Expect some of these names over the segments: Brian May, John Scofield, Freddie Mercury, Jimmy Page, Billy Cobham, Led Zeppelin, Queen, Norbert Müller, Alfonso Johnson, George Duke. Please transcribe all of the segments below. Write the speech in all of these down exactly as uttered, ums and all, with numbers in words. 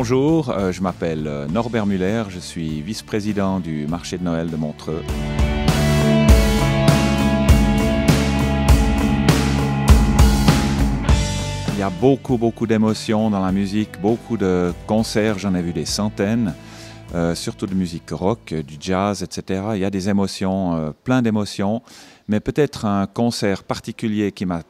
Bonjour, je m'appelle Norbert Müller, je suis vice-président du marché de Noël de Montreux. Il y a beaucoup, beaucoup d'émotions dans la musique, beaucoup de concerts, j'en ai vu des centaines, euh, surtout de musique rock, du jazz, et cetera. Il y a des émotions, euh, plein d'émotions, mais peut-être un concert particulier qui m'a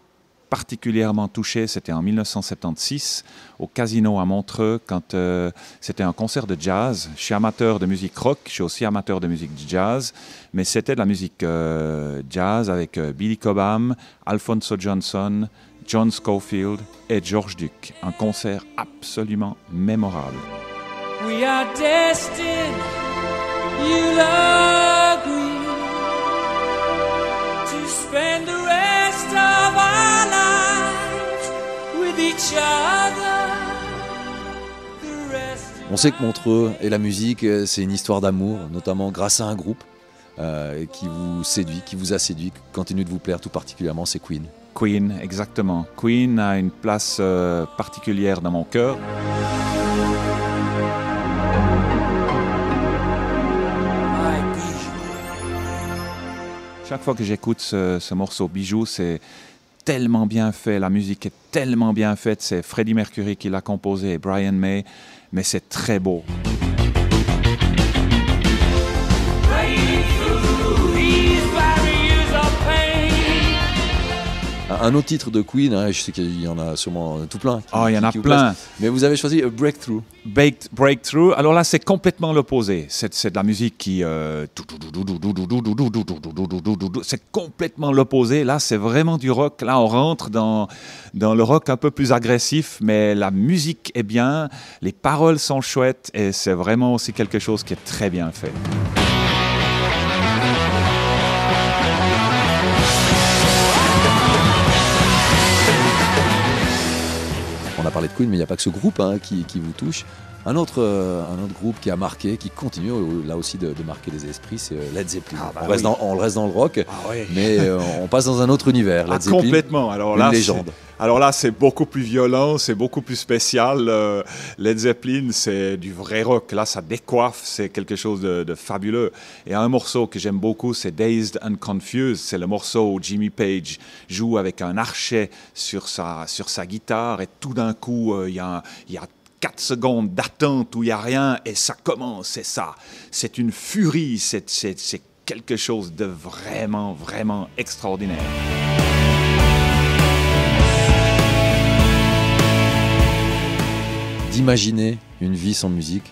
particulièrement touché, c'était en mille neuf cent soixante-seize au Casino à Montreux, quand euh, c'était un concert de jazz. Je suis amateur de musique rock, je suis aussi amateur de musique jazz, mais c'était de la musique euh, jazz avec euh, Billy Cobham, Alfonso Johnson, John Scofield et George Duke. Un concert absolument mémorable. We are destined, you love me, to spend the rest of our lives with each other. On sait que Montreux et la musique, c'est une histoire d'amour, notamment grâce à un groupe euh, qui vous séduit, qui vous a séduit, qui continue de vous plaire tout particulièrement, c'est Queen. Queen, exactement. Queen a une place euh, particulière dans mon cœur. Chaque fois que j'écoute ce, ce morceau Bijou, c'est tellement bien fait, la musique est tellement bien faite. C'est Freddie Mercury qui l'a composé et Brian May, mais c'est très beau. Un autre titre de Queen, hein, je sais qu'il y en a sûrement tout plein. Qui, oh, il y en a plein. Place, mais vous avez choisi a Breakthrough. Baked Breakthrough. Alors là, c'est complètement l'opposé. C'est de la musique qui... Euh... C'est complètement l'opposé. Là, c'est vraiment du rock. Là, on rentre dans, dans le rock un peu plus agressif, mais la musique est bien, les paroles sont chouettes, et c'est vraiment aussi quelque chose qui est très bien fait. On a parlé de Queen, mais il n'y a pas que ce groupe hein, qui, qui vous touche. Un autre, euh, un autre groupe qui a marqué, qui continue là aussi de, de marquer les esprits, c'est Led Zeppelin. Ah bah on, oui. reste dans, on reste dans le rock, ah oui. mais euh, on passe dans un autre univers. Led ah, Zeppelin, complètement. Alors là, une légende. Alors là, c'est beaucoup plus violent, c'est beaucoup plus spécial. Euh, Led Zeppelin, c'est du vrai rock. Là, ça décoiffe, c'est quelque chose de, de fabuleux. Et un morceau que j'aime beaucoup, c'est Dazed and Confused. C'est le morceau où Jimmy Page joue avec un archet sur sa, sur sa guitare. Et tout d'un coup, il euh, y a, y a quatre secondes d'attente où il n'y a rien. Et ça commence, c'est ça. C'est une furie, c'est quelque chose de vraiment, vraiment extraordinaire. D'imaginer une vie sans musique,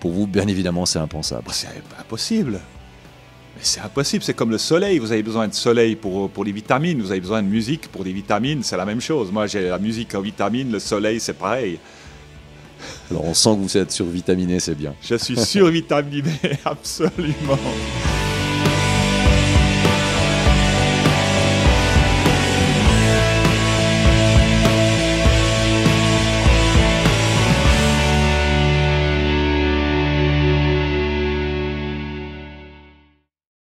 pour vous, bien évidemment, c'est impensable. C'est impossible. Mais c'est impossible, c'est comme le soleil. Vous avez besoin de soleil pour, pour les vitamines, vous avez besoin de musique pour des vitamines, c'est la même chose. Moi, j'ai la musique en vitamines, le soleil, c'est pareil. Alors, on sent que vous êtes survitaminé, c'est bien. Je suis survitaminé, absolument.